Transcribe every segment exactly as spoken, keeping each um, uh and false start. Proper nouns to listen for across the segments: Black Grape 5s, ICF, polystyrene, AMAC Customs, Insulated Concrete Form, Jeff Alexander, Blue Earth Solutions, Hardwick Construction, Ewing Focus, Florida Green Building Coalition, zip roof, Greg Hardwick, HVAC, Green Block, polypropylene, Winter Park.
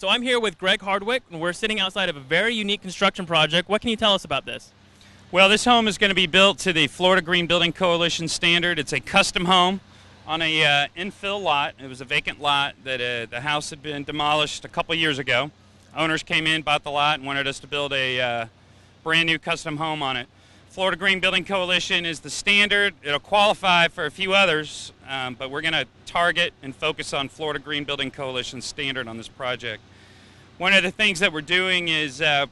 So I'm here with Greg Hardwick, and we're sitting outside of a very unique construction project. What can you tell us about this? Well, this home is going to be built to the Florida Green Building Coalition standard. It's a custom home on an uh, infill lot. It was a vacant lot that uh, the house had been demolished a couple years ago. Owners came in, bought the lot, and wanted us to build a uh, brand new custom home on it. Florida Green Building Coalition is the standard. It'll qualify for a few others, um, but we're going to target and focus on Florida Green Building Coalition standard on this project. One of the things that we're doing is, uh,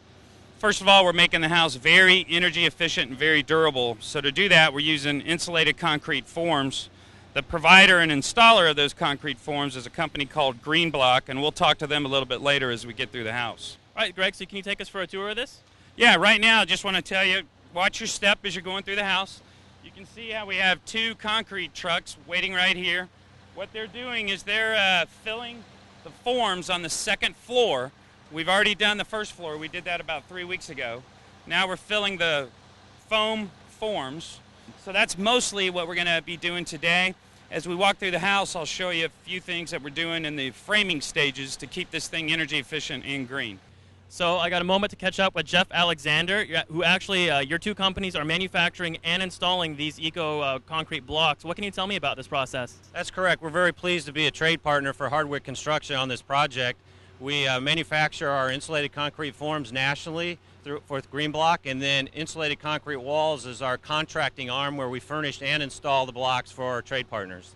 first of all, we're making the house very energy efficient and very durable. So to do that, we're using insulated concrete forms. The provider and installer of those concrete forms is a company called Green Block, and we'll talk to them a little bit later as we get through the house. All right, Greg, so can you take us for a tour of this? Yeah, right now I just want to tell you, watch your step as you're going through the house. You can see how we have two concrete trucks waiting right here. What they're doing is they're uh, filling the forms on the second floor. We've already done the first floor. We did that about three weeks ago. Now we're filling the foam forms. So that's mostly what we're going to be doing today. As we walk through the house, I'll show you a few things that we're doing in the framing stages to keep this thing energy efficient and green. So I got a moment to catch up with Jeff Alexander, who actually, uh, your two companies are manufacturing and installing these eco uh, concrete blocks. What can you tell me about this process? That's correct. We're very pleased to be a trade partner for Hardwick Construction on this project. We uh, manufacture our insulated concrete forms nationally through with Green Block, and then insulated concrete walls is our contracting arm where we furnish and install the blocks for our trade partners.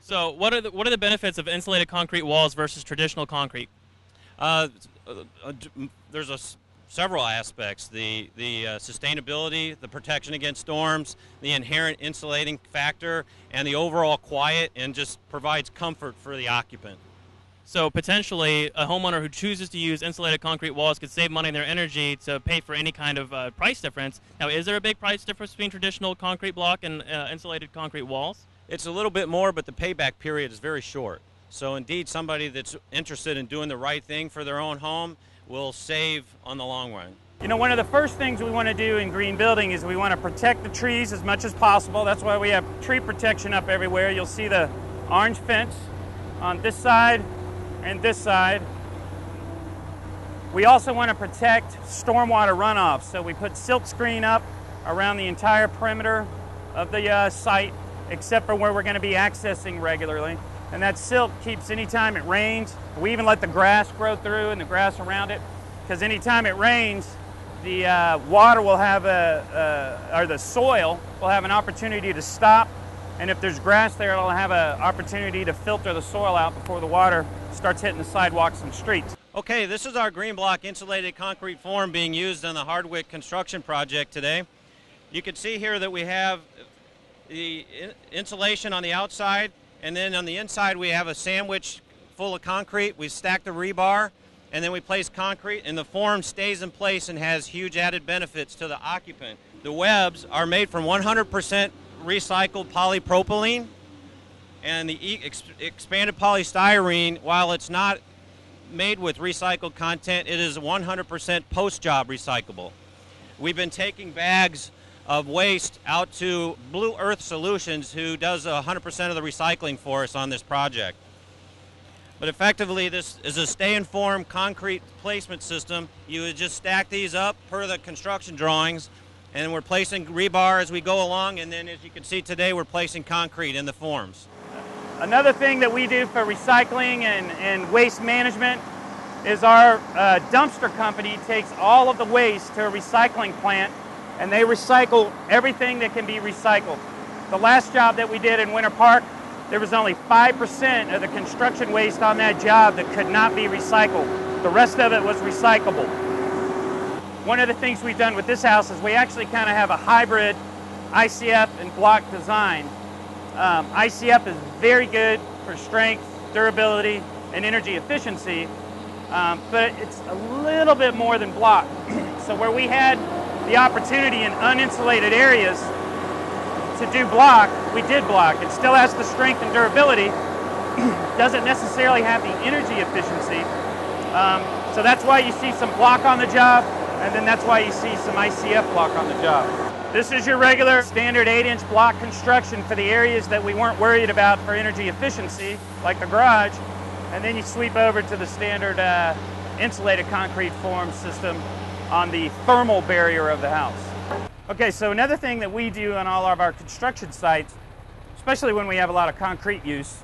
So what are the, what are the benefits of insulated concrete walls versus traditional concrete? Uh, there's a, several aspects, the, the uh, sustainability, the protection against storms, the inherent insulating factor, and the overall quiet, and just provides comfort for the occupant. So potentially a homeowner who chooses to use insulated concrete walls could save money and their energy to pay for any kind of uh, price difference. Now, is there a big price difference between traditional concrete block and uh, insulated concrete walls? It's a little bit more, but the payback period is very short. So indeed, somebody that's interested in doing the right thing for their own home will save on the long run. You know, one of the first things we want to do in green building is we want to protect the trees as much as possible. That's why we have tree protection up everywhere. You'll see the orange fence on this side and this side. We also want to protect stormwater runoff. So we put silk screen up around the entire perimeter of the uh, site, except for where we're going to be accessing regularly. And that silt keeps anytime it rains. We even let the grass grow through and the grass around it, because anytime it rains, the uh, water will have a, uh, or the soil will have an opportunity to stop. And if there's grass there, it'll have an opportunity to filter the soil out before the water starts hitting the sidewalks and streets. Okay, this is our Green Block insulated concrete form being used on the Hardwick construction project today. You can see here that we have the insulation on the outside, and then on the inside we have a sandwich full of concrete. We stack the rebar and then we place concrete, and the form stays in place and has huge added benefits to the occupant. The webs are made from one hundred percent recycled polypropylene, and the ex expanded polystyrene, while it's not made with recycled content, it is one hundred percent post-job recyclable. We've been taking bags of waste out to Blue Earth Solutions, who does one hundred percent of the recycling for us on this project. But effectively, this is a stay-in-form concrete placement system. You would just stack these up per the construction drawings, and we're placing rebar as we go along, and then as you can see today, we're placing concrete in the forms. Another thing that we do for recycling and, and waste management is our uh, dumpster company takes all of the waste to a recycling plant, and they recycle everything that can be recycled. The last job that we did in Winter Park, there was only five percent of the construction waste on that job that could not be recycled. The rest of it was recyclable. One of the things we've done with this house is we actually kind of have a hybrid I C F and block design. Um, I C F is very good for strength, durability, and energy efficiency, um, but it's a little bit more than block. So where we had the opportunity in uninsulated areas to do block, we did block. It still has the strength and durability, doesn't necessarily have the energy efficiency. Um, so that's why you see some block on the job, and then that's why you see some I C F block on the job. This is your regular standard eight inch block construction for the areas that we weren't worried about for energy efficiency, like the garage. And then you sweep over to the standard uh, insulated concrete form system on the thermal barrier of the house. Okay, so another thing that we do on all of our construction sites, especially when we have a lot of concrete use,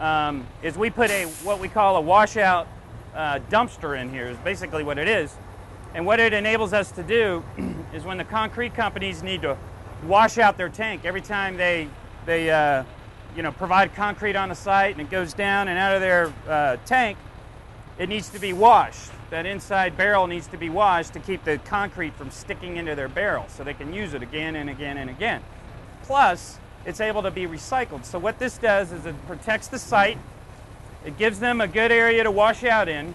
um, is we put a what we call a washout uh, dumpster in here, is basically what it is. And what it enables us to do is when the concrete companies need to wash out their tank every time they, they uh, you know, provide concrete on the site and it goes down and out of their uh, tank, it needs to be washed. That inside barrel needs to be washed to keep the concrete from sticking into their barrel so they can use it again and again and again. Plus, it's able to be recycled. So what this does is it protects the site, it gives them a good area to wash out in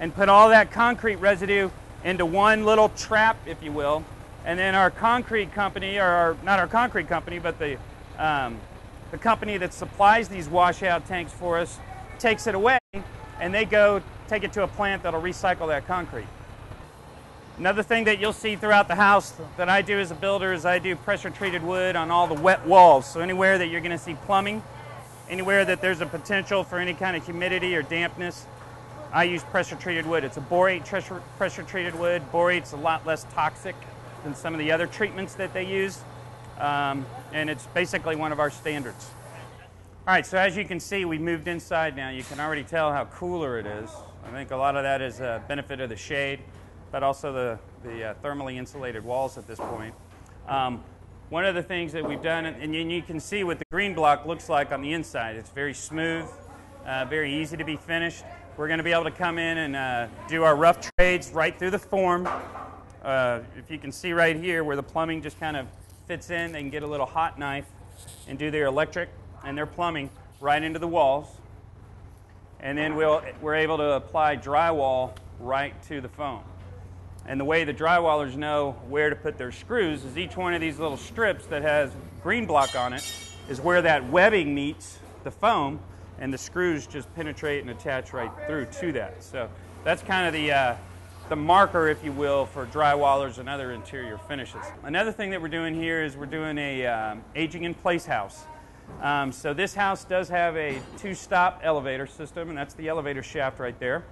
and put all that concrete residue into one little trap, if you will, and then our concrete company, or our, not our concrete company, but the, um, the company that supplies these washout tanks for us takes it away, and they go take it to a plant that'll recycle that concrete. Another thing that you'll see throughout the house that I do as a builder is I do pressure-treated wood on all the wet walls, so anywhere that you're going to see plumbing, anywhere that there's a potential for any kind of humidity or dampness, I use pressure-treated wood. It's a borate pressure-treated wood. Borate's a lot less toxic than some of the other treatments that they use, um, and it's basically one of our standards. All right, so as you can see, we've moved inside now. You can already tell how cooler it is. I think a lot of that is a benefit of the shade, but also the, the uh, thermally insulated walls at this point. Um, one of the things that we've done, and you can see what the green block looks like on the inside. It's very smooth, uh, very easy to be finished. We're going to be able to come in and uh, do our rough trades right through the form. Uh, if you can see right here where the plumbing just kind of fits in, they can get a little hot knife and do their electric and their plumbing right into the walls. And then we'll, we're able to apply drywall right to the foam. And the way the drywallers know where to put their screws is each one of these little strips that has green block on it is where that webbing meets the foam, and the screws just penetrate and attach right through to that. So that's kind of the, uh, the marker, if you will, for drywallers and other interior finishes. Another thing that we're doing here is we're doing a um, aging in place house. Um, so this house does have a two-stop elevator system, and that's the elevator shaft right there.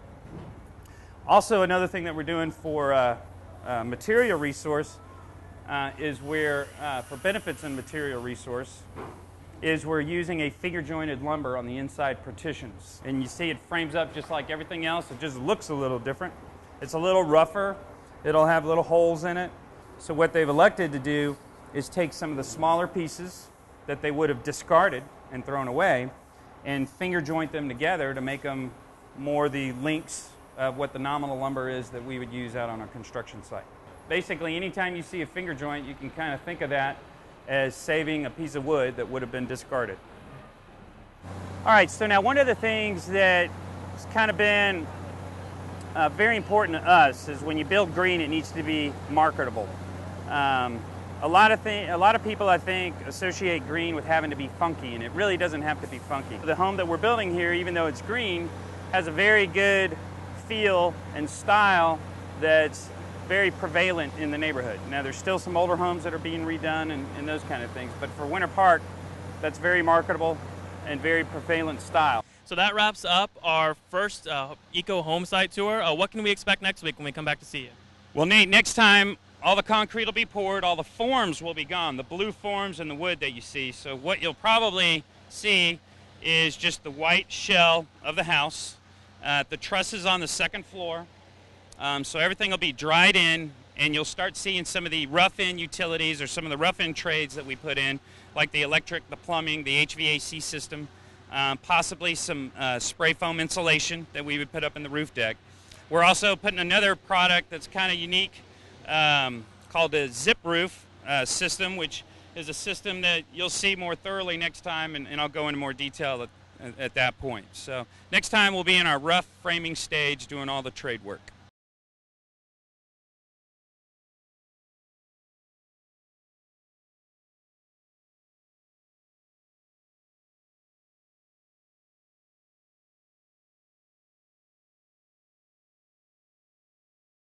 Also, another thing that we're doing for uh, uh, material resource uh, is where, uh, for benefits in material resource, is we're using a finger-jointed lumber on the inside partitions. And you see it frames up just like everything else. It just looks a little different. It's a little rougher. It'll have little holes in it. So what they've elected to do is take some of the smaller pieces that they would have discarded and thrown away and finger-joint them together to make them more the lengths of what the nominal lumber is that we would use out on our construction site. Basically, anytime you see a finger joint, you can kind of think of that as saving a piece of wood that would have been discarded. All right, so now one of the things that has kind of been uh, very important to us is when you build green, it needs to be marketable. Um, a, lot of a lot of people, I think, associate green with having to be funky, and it really doesn't have to be funky. The home that we're building here, even though it's green, has a very good feel and style that's very prevalent in the neighborhood. Now, there's still some older homes that are being redone and, and those kind of things, but for Winter Park, that's very marketable and very prevalent style. So that wraps up our first uh, eco home site tour. Uh, what can we expect next week when we come back to see you? Well, Nate, next time, all the concrete will be poured, all the forms will be gone, the blue forms and the wood that you see. So what you'll probably see is just the white shell of the house, uh, the trusses on the second floor. Um, so everything will be dried in, and you'll start seeing some of the rough-in utilities or some of the rough-in trades that we put in, like the electric, the plumbing, the H V A C system, um, possibly some uh, spray foam insulation that we would put up in the roof deck. We're also putting another product that's kind of unique um, called the zip roof uh, system, which is a system that you'll see more thoroughly next time, and, and I'll go into more detail at, at that point. So next time we'll be in our rough framing stage doing all the trade work.